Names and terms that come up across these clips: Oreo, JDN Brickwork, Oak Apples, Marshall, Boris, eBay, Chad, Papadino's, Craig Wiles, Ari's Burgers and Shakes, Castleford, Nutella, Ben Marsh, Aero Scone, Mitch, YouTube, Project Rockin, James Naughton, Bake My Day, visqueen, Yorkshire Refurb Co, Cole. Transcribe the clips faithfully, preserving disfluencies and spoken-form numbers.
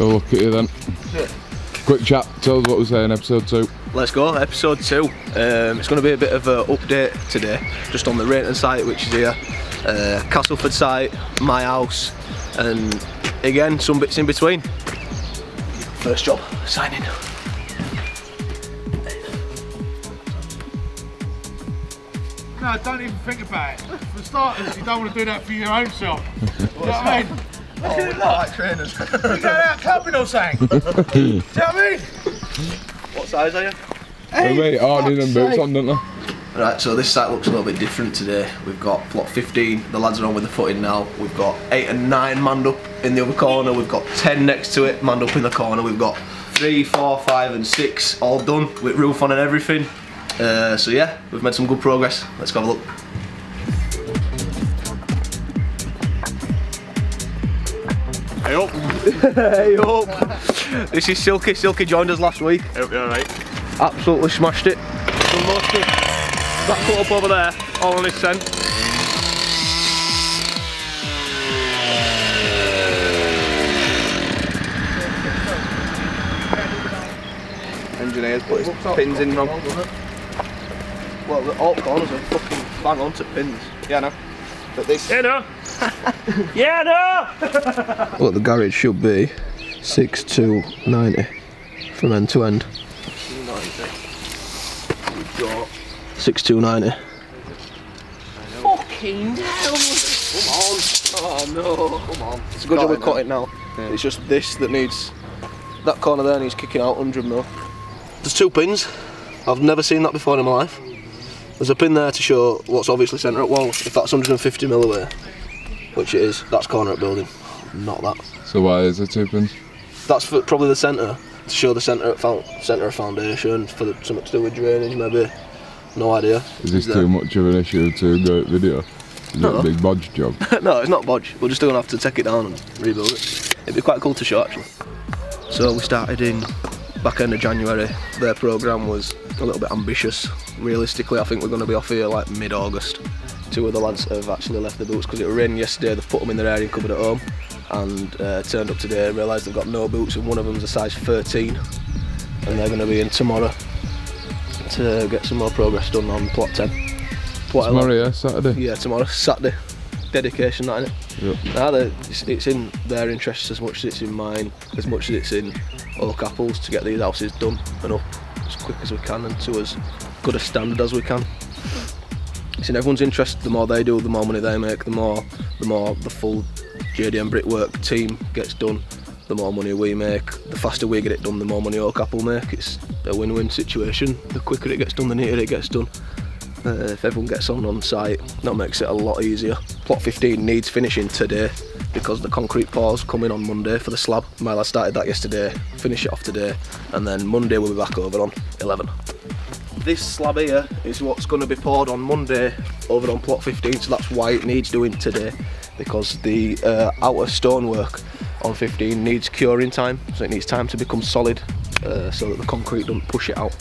So look at you then. Quick chat, tell us what was there in episode two. Let's go, episode two. Um, it's going to be a bit of an update today, just on the Rayton site, which is here, uh, Castleford site, my house, and again, some bits in between. First job, signing. No, don't even think about it. For starters, you don't want to do that for your own self. You know what I mean? Oh, we're not like trainers. We're going out clubbing or something. Do you know what I mean? What size are you? Hey, mate, hard in and boots on, don't they? Right, so this site looks a little bit different today. We've got plot fifteen, the lads are on with the foot in now. We've got eight and nine manned up in the other corner. We've got ten next to it, manned up in the corner. We've got three, four, five and six all done with roof on and everything. Uh, so yeah, we've made some good progress. Let's go have a look. Hey up! Hey up! This is Silky. Silky joined us last week. I hope you're alright. Absolutely smashed it. Done most of it. That foot up over there, all on his scent. Engineers put his pins in wrong. Well, the alt corners are fucking bang onto pins. Yeah, no. But this. Yeah, no. Yeah, no. Look, the garage should be six two ninety from end to end. six two ninety. Fucking hell! Come on! Oh no! Come on! It's a good job we cut it now. Yeah. It's just this that needs that corner there needs kicking out one hundred mil. There's two pins. I've never seen that before in my life. There's a pin there to show what's obviously centre at wall, if that's one hundred fifty mil away, which it is, that's corner at building, not that. So why is there two pins? That's for probably the centre, to show the centre at centre of foundation, for the, something to do with drainage maybe, no idea. Is this too much of an issue to go at video? Is no. It a big bodge job? No, it's not bodge, we're just going to have to take it down and rebuild it. It'd be quite cool to show actually. So we started in back end of January, their programme was a little bit ambitious. Realistically, I think we're going to be off here like mid-August. Two of the lads have actually left the boots because it rained yesterday. They've put them in their area cupboard at home and uh, turned up today and realised they've got no boots, and one of them's a size thirteen, and they're going to be in tomorrow to get some more progress done on plot ten. Plot tomorrow, yeah, Saturday? Yeah, tomorrow, Saturday. Dedication, that, innit? Yep. Now it's, it's in their interests as much as it's in mine, as much as it's in Oak Apples, to get these houses done and up as quick as we can and to as good a standard as we can. It's in everyone's interest. The more they do, the more money they make, the more the more the full J D N Brickwork team gets done, the more money we make. The faster we get it done, the more money Oak Apple make. It's a win-win situation. The quicker it gets done, the neater it gets done. Uh, if everyone gets on on site, that makes it a lot easier. Plot fifteen needs finishing today because the concrete pours come in on Monday for the slab. My lad started that yesterday, finish it off today, and then Monday we'll be back over on eleven. This slab here is what's going to be poured on Monday over on plot fifteen, so that's why it needs doing today, because the uh, outer stonework on fifteen needs curing time, so it needs time to become solid uh, so that the concrete doesn't push it out.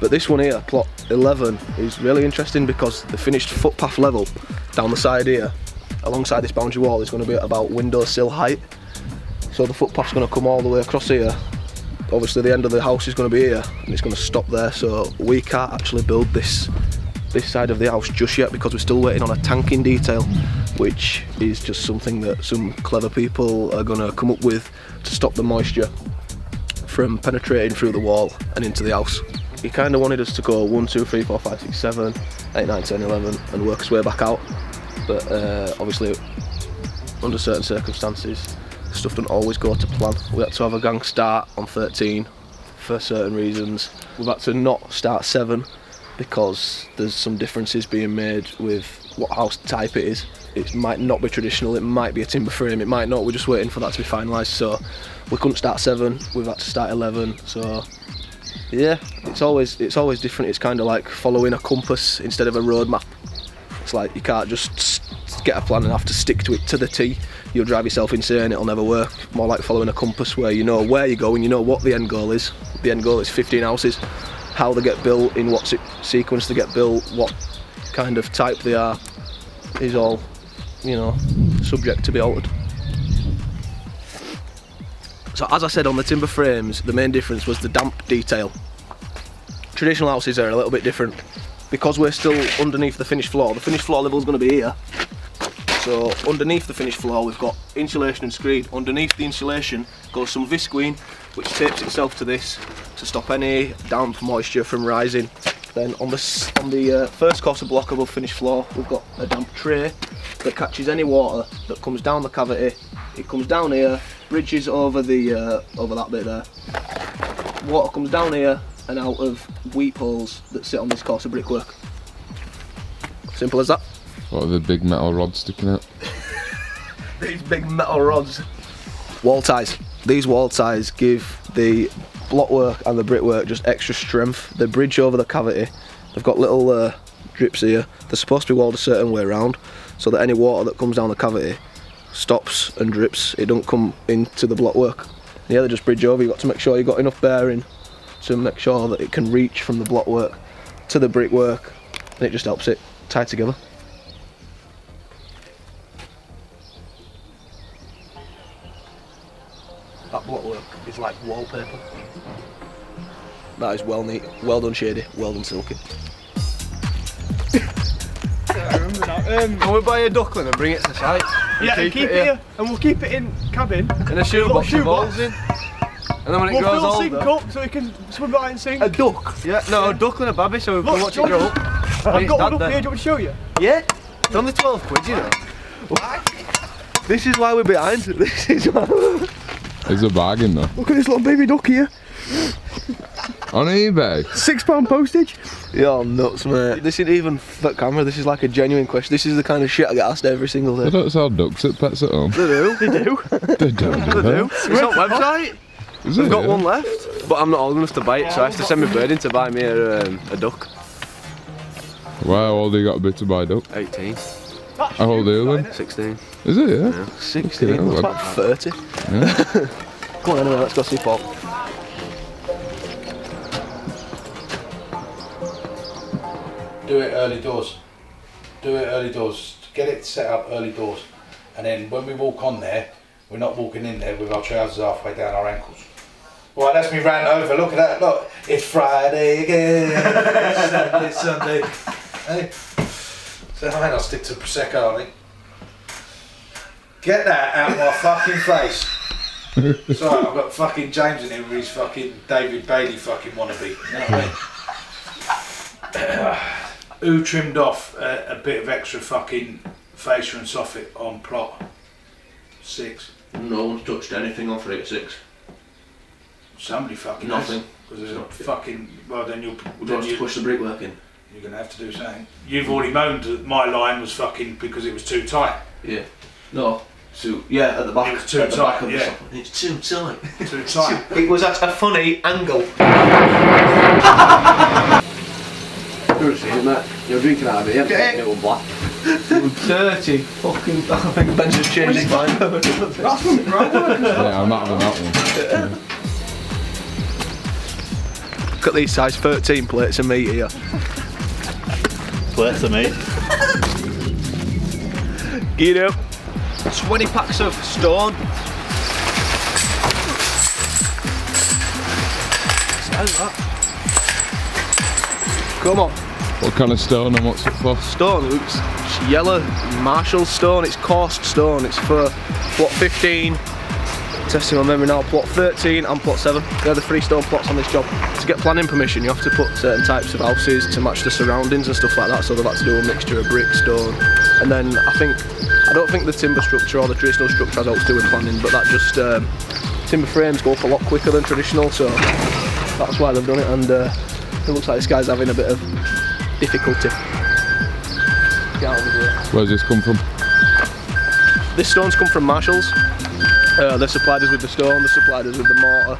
But this one here, plot eleven, is really interesting because the finished footpath level down the side here, alongside this boundary wall, is going to be at about windowsill height. So the footpath's going to come all the way across here. Obviously the end of the house is going to be here, and it's going to stop there, so we can't actually build this, this side of the house just yet because we're still waiting on a tanking detail, which is just something that some clever people are going to come up with to stop the moisture from penetrating through the wall and into the house. He kind of wanted us to go one, two, three, four, five, six, seven, eight, nine, ten, eleven and work his way back out, but uh, obviously under certain circumstances stuff doesn't always go to plan. We had to have a gang start on thirteen for certain reasons. We've had to not start seven because there's some differences being made with what house type it is. It might not be traditional, it might be a timber frame, it might not, we're just waiting for that to be finalised, so we couldn't start seven, we've had to start eleven, so yeah, it's always it's always different. It's kind of like following a compass instead of a roadmap. It's like you can't just get a plan and have to stick to it to the T. You'll drive yourself insane, it'll never work. More like following a compass where you know where you're going, you know what the end goal is. The end goal is fifteen houses, how they get built, in what se sequence they get built, what kind of type they are, is all, you know, subject to be altered. So as I said, on the timber frames, the main difference was the damp detail. Traditional houses are a little bit different. Because we're still underneath the finished floor, the finished floor level is going to be here. So underneath the finished floor, we've got insulation and screed. Underneath the insulation goes some visqueen, which tapes itself to this to stop any damp moisture from rising. Then on the, on the uh, first course of block above finished floor, we've got a damp tray that catches any water that comes down the cavity. It comes down here, bridges over the uh, over that bit there. Water comes down here and out of weep holes that sit on this course of brickwork. Simple as that. What are the big metal rods sticking out? These big metal rods. Wall ties. These wall ties give the blockwork and the brickwork just extra strength. They bridge over the cavity. They've got little uh, drips here. They're supposed to be walled a certain way around so that any water that comes down the cavity stops and drips. It don't come into the blockwork. Yeah, they just bridge over. You've got to make sure you've got enough bearing to make sure that it can reach from the blockwork to the brickwork, and it just helps it tie together. That blockwork is like wallpaper. That is well neat, well done Shady, well done Silky. I remember that. Um, Can we buy a duckling and bring it to site? We'll yeah, keep and keep it, it here. here. And we'll keep it in cabin. In a shoebox with balls in. And then when we'll it grows older... We'll fill sink up so we can swim by and sink. A duck? Yeah, no, yeah. A duckling and a babby so we can watch it grow up. I've got one up here, do you want to show you? Yeah, it's yeah. only twelve quid, you know. What? This is why we're behind. This is why we're... It's a bargain though. Look at this little baby duck here. On eBay. Six pound postage. You're nuts, mate. This isn't even for camera, this is like a genuine question. This is the kind of shit I get asked every single day. They don't sell ducks at Pets at Home. They do. They do. They do. They do. It's on website. Is We've it? got one left, but I'm not old enough to buy it, so I have to send my bird in to buy me a, um, a duck. Wow, how old have you got to be to buy a duck? eighteen. How old are you then? sixteen. Is it, yeah? yeah. sixteen, it's yeah, about thirty. Yeah. Come on anyway, let's go see Paul. Do it early doors. Do it early doors. Get it set up early doors. And then when we walk on there, we're not walking in there with our trousers halfway down our ankles. Right, that's me ran over. Look at that, look. It's Friday again. Saturday, Sunday. Hey. So, I mean, I'll stick to Prosecco, I think. Get that out of my fucking face. Sorry, I've got fucking James in here with his fucking David Bailey fucking wannabe. You know what I mean? Who trimmed off a, a bit of extra fucking fascia and soffit on plot six? No one's touched anything off it at six. Somebody fucking nothing. Because there's a fucking well, then you'll. We'll then you, push the brickwork in. You're gonna have to do something. You've already moaned that my line was fucking because it was too tight. Yeah. No. So yeah, at the back. It was too at tight. The back yeah. It's too tight. Too tight. It was at a funny angle. Seriously, isn't that? You're drinking out of it. Yeah. It was black. Dirty fucking. I think Ben's just changed his mind. That's one, right? Yeah, I'm not having that one. Look at these size thirteen plates of meat here. Plates of meat. Get up. twenty packs of stone. Smells that. Come on. What kind of stone and what's it for? Stone, it's yellow Marshall stone. It's coursed stone. It's for plot fifteen. Testing my memory now, plot thirteen and plot seven. They're the three stone plots on this job. To get planning permission, you have to put certain types of houses to match the surroundings and stuff like that, so they've had to do a mixture of brick, stone, and then I think, I don't think the timber structure or the traditional structure has all to do with planning, but that just, um, timber frames go up a lot quicker than traditional, so that's why they've done it, and uh, it looks like this guy's having a bit of difficulty. Get out of the way. Where's this come from? This stone's come from Marshall's. Uh, they supplied us with the stone, they supplied us with the mortar.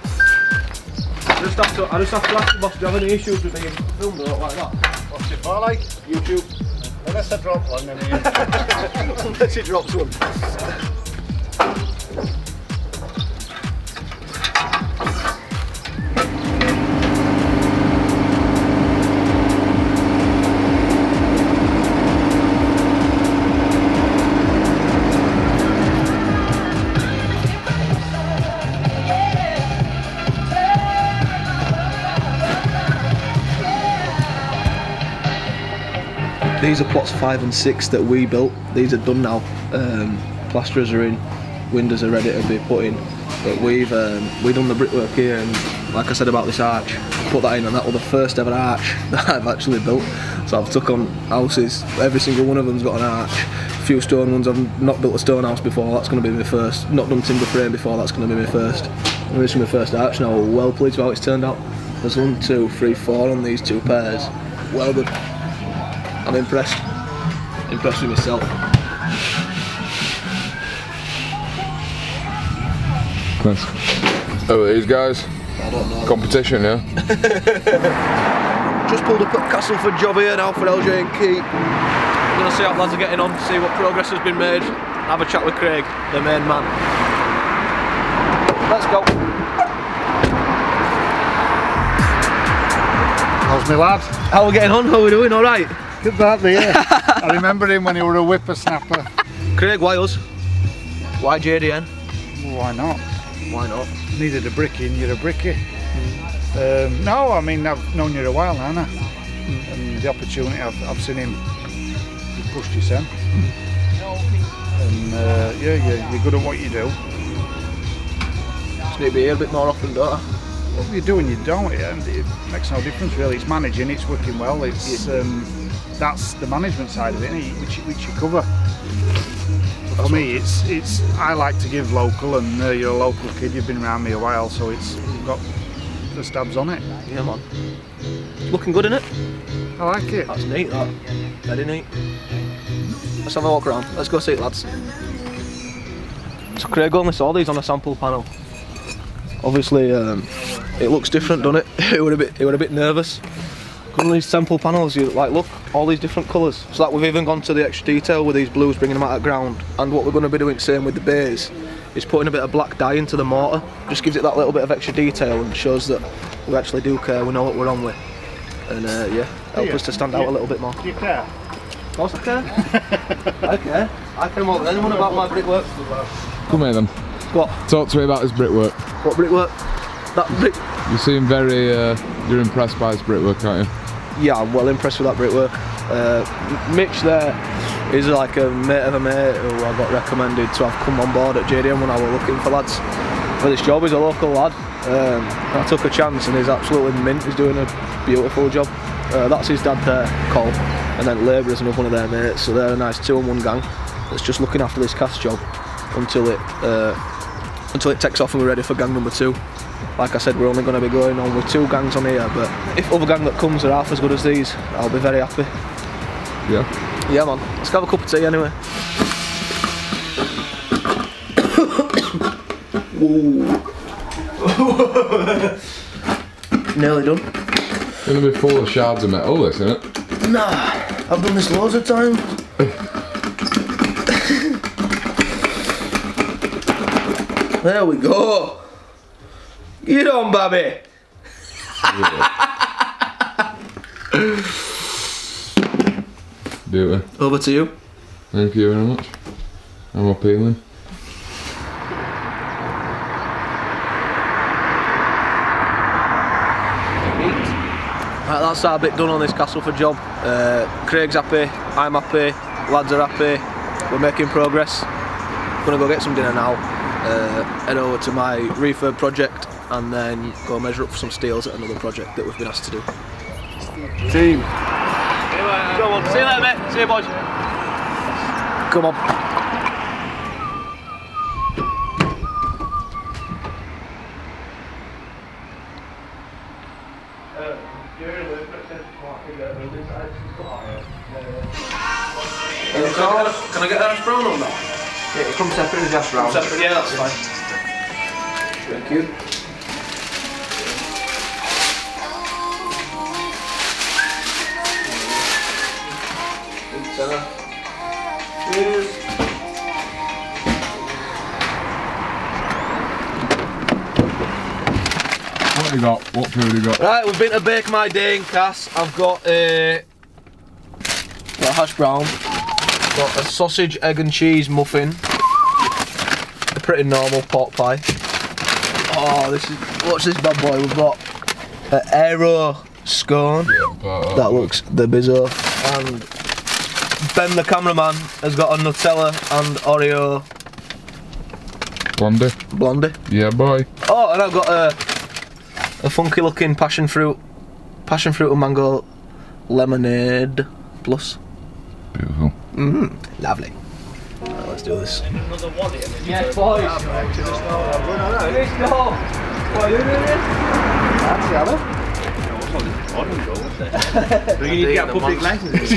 I just have to, I just have to ask the boss, do you have any issues with being filmed or like that? What's it for like? YouTube. Unless I drop one, then you. Unless it drops one. These are plots five and six that we built. These are done now. Um, plasterers are in, windows are ready to be put in. But we've um, we've done the brickwork here, and like I said about this arch, put that in, and that was the first ever arch that I've actually built. So I've took on houses, every single one of them's got an arch. A few stone ones, I've not built a stone house before, that's going to be my first. Not done timber frame before, that's going to be my first. And this is my first arch now. Well pleased with how it's turned out. There's one, two, three, four on these two pairs. Well done. I'm impressed. Impressed with myself. Nice. Oh, these guys. I don't know. Competition, yeah? Just pulled up at Castleford job here now for L J and Keith. I'm going to see how the lads are getting on, see what progress has been made. Have a chat with Craig, the main man. Let's go. How's my lad? How are we getting on? How are we doing? Alright? Good lad, yeah. I remember him when he was a whippersnapper. Craig Wiles. Why J D N? Well, why not? Why not? Needed a brickie and you're a brickie. Mm. Um, no, I mean, I've known you a while now, haven't I? Mm. And the opportunity, I've, I've seen him, he pushed his son. Mm. And uh, yeah, you're, you're good at what you do. Just need to be here a bit more often, don't I? What you do and you don't, yeah, it makes no difference really. It's managing, it's working well, it's um, that's the management side of it, isn't it? Which, which you cover. For me, it's it's. I like to give local, and uh, you're a local kid. You've been around me a while, so it's got the stabs on it. Yeah, man. It's looking good, isn't it? I like it. That's neat. That very neat. Let's have a walk around. Let's go see it, lads. So Craig only saw these on a sample panel. Obviously, um, it looks different, doesn't it? It was a bit. It was a bit nervous. All these sample panels, you like look, all these different colours. So like we've even gone to the extra detail with these blues, bringing them out of ground. And what we're going to be doing, same with the bays, is putting a bit of black dye into the mortar. Just gives it that little bit of extra detail and shows that we actually do care. We know what we're on with, and uh, yeah, help us to stand out a little bit more. Do you care? Of course I care. I care. I care more than anyone about my brickwork. Come here then. What? Talk to me about this brickwork. What brickwork? That brick. You seem very. Uh, you're impressed by this brickwork, aren't you? Yeah, I'm well impressed with that brickwork. Uh, Mitch there is like a mate of a mate who I got recommended to have come on board at J D N when I was looking for lads for this job. He's a local lad. Um, I took a chance and he's absolutely mint. He's doing a beautiful job. Uh, that's his dad there, Cole. And then Labourer's another one of their mates. So they're a nice two in one gang that's just looking after this cast job until it, uh, until it takes off and we're ready for gang number two. Like I said, we're only going to be going on with two gangs on here, but if other gang that comes are half as good as these, I'll be very happy. Yeah? Yeah, man. Let's have a cup of tea anyway. Nearly done. It's going to be full of shards of metal, this, isn't it? Nah, I've done this loads of times. There we go. Get on, baby! Beauty. Over to you. Thank you very much. I'm appealing. Right, that's our bit done on this Castleford job. Uh, Craig's happy, I'm happy, lads are happy, we're making progress. Gonna go get some dinner now, uh, head over to my refurb project, and then go measure up for some steels at another project that we've been asked to do. Team. Go on. See you later, mate. See you, boys. Come on. Can I get that Ash Brown on that? Yeah, it comes separate as Ash Brown. Separate, yeah, that's fine. Thank you. Cheers. What have you got? What food have you got? Right, we've been to Bake My Day in Cass. I've got a, got a hash brown, got a sausage, egg and cheese muffin, a pretty normal pork pie. Oh, this is, watch this bad boy, we've got an Aero Scone, yeah, that looks the bizzo, and Ben the cameraman has got a Nutella and Oreo. Blondie. Blondie. Yeah, boy. Oh, and I've got a, a funky looking passion fruit, passion fruit and mango lemonade plus. Beautiful. Mm, lovely. Right, let's do this. Yeah, boys. That's we need to get a public license.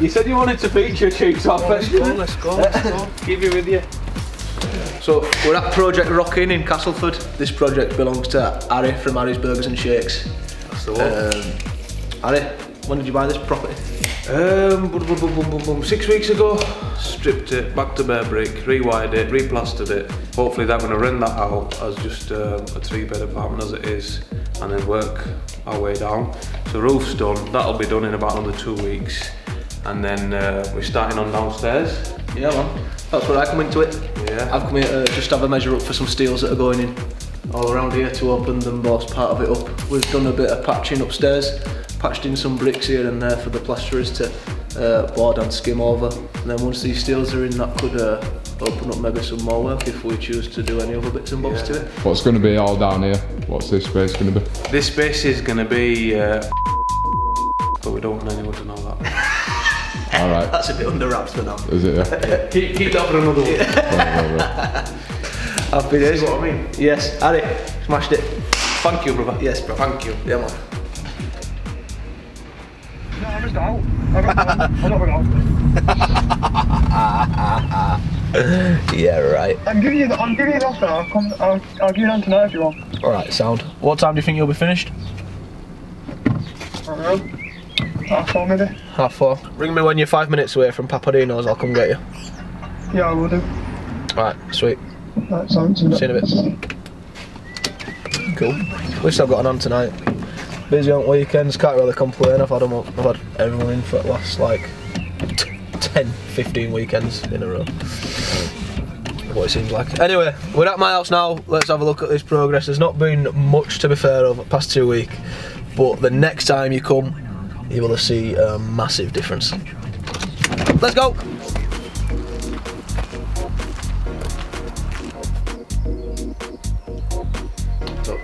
You said you wanted to feature Chiefs off. Let's go, let's go, let's go. Keep you with you. So we're at Project Rockin in Castleford. This project belongs to Ari from Ari's Burgers and Shakes. That's the one. Um, Ari, when did you buy this property? Um, boom, boom, boom, boom, boom. Six weeks ago. Stripped it, back to bare brick, rewired it, replastered it. Hopefully they're going to rent that out as just um, a three-bed apartment as it is, and then work our way down. So roof's done. That'll be done in about another two weeks, and then uh, we're starting on downstairs. Yeah, man. That's where I come into it. Yeah. I've come here to just have a measure up for some steels that are going in all around here to open the most part of it up. We've done a bit of patching upstairs. Patched in some bricks here and there for the plasterers to uh, board and skim over, and then once these steels are in, that could uh, open up maybe some more work if we choose to do any other bits and bobs yeah. to it. What's going to be all down here? What's this space going to be? This space is going to be uh, but we don't want anyone to know that. All right. That's a bit under wraps for now. Is it? Yeah. Yeah. Keep, keep that for another one. Happy days. See what I mean? Yes. Harry, smashed it. Thank you, brother. Yes, bro. Thank you. Yeah, man. Yeah, right. I'm giving you the, I'm giving you the offer. I'll come, I'll, I'll give you down tonight if you want. All right, sound. What time do you think you'll be finished? I don't know. Half four, maybe. Half four. Ring me when you're five minutes away from Papadino's. I'll come get you. Yeah, I will do. All right, sweet. That sounds good. See you in a bit. Cool. At least I've got an on tonight. Busy on weekends, can't really complain. I've had, them up. I've had everyone in for the last like ten, fifteen weekends in a row. What it seems like. Anyway, we're at my house now. Let's have a look at this progress. There's not been much, to be fair, over the past two weeks, but the next time you come, you will see a massive difference. Let's go!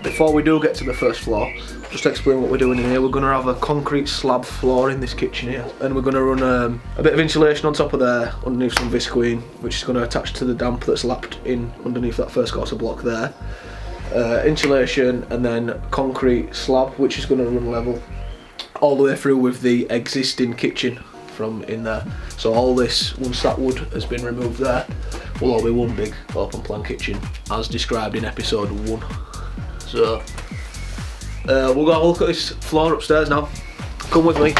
Before we do get to the first floor, just to explain what we're doing in here, we're going to have a concrete slab floor in this kitchen here, and we're going to run um, a bit of insulation on top of there underneath some visqueen, which is going to attach to the damp that's lapped in underneath that first quarter block there. Uh, insulation and then concrete slab, which is going to run level all the way through with the existing kitchen from in there. So all this, once that wood has been removed there, will all be one big open plan kitchen as described in episode one. So Uh, we'll go have a look at this floor upstairs now. Come with me.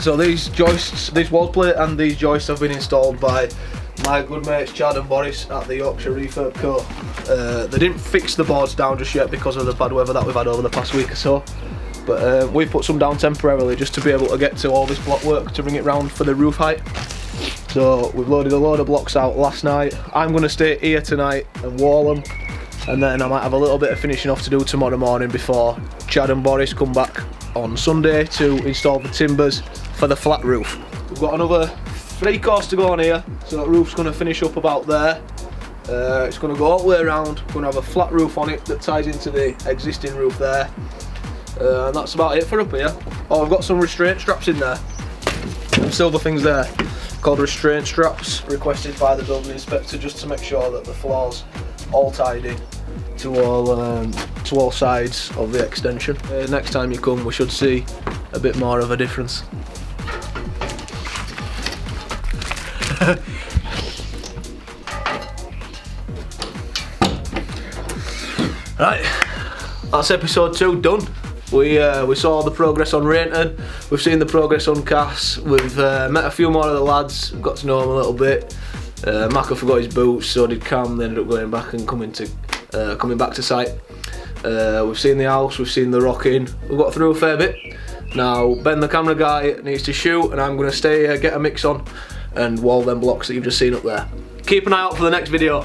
So these joists, this wall plate and these joists have been installed by my good mates Chad and Boris at the Yorkshire Refurb Co. Uh, they didn't fix the boards down just yet because of the bad weather that we've had over the past week or so. But uh, we put some down temporarily just to be able to get to all this block work to bring it round for the roof height. So we've loaded a load of blocks out last night. I'm going to stay here tonight and wall them, and then I might have a little bit of finishing off to do tomorrow morning before Chad and Boris come back on Sunday to install the timbers for the flat roof. We've got another three course to go on here, so that roof's going to finish up about there. Uh, it's going to go all the way around. We're going to have a flat roof on it that ties into the existing roof there, uh, and that's about it for up here. Oh, I've got some restraint straps in there, some silver things there, called restraint straps, requested by the building inspector just to make sure that the floor's all tied in to all um, to all sides of the extension. Uh, next time you come, we should see a bit more of a difference. Right, that's episode two done. We, uh, we saw the progress on Rainton, we've seen the progress on Cass, we've uh, met a few more of the lads, got to know them a little bit. Uh, Maka forgot his boots, so did Cam, they ended up going back and coming, to, uh, coming back to site. Uh, we've seen the house, we've seen the rocking, we've got through a fair bit. Now Ben the camera guy needs to shoot, and I'm going to stay here, get a mix on and wall them blocks that you've just seen up there. Keep an eye out for the next video.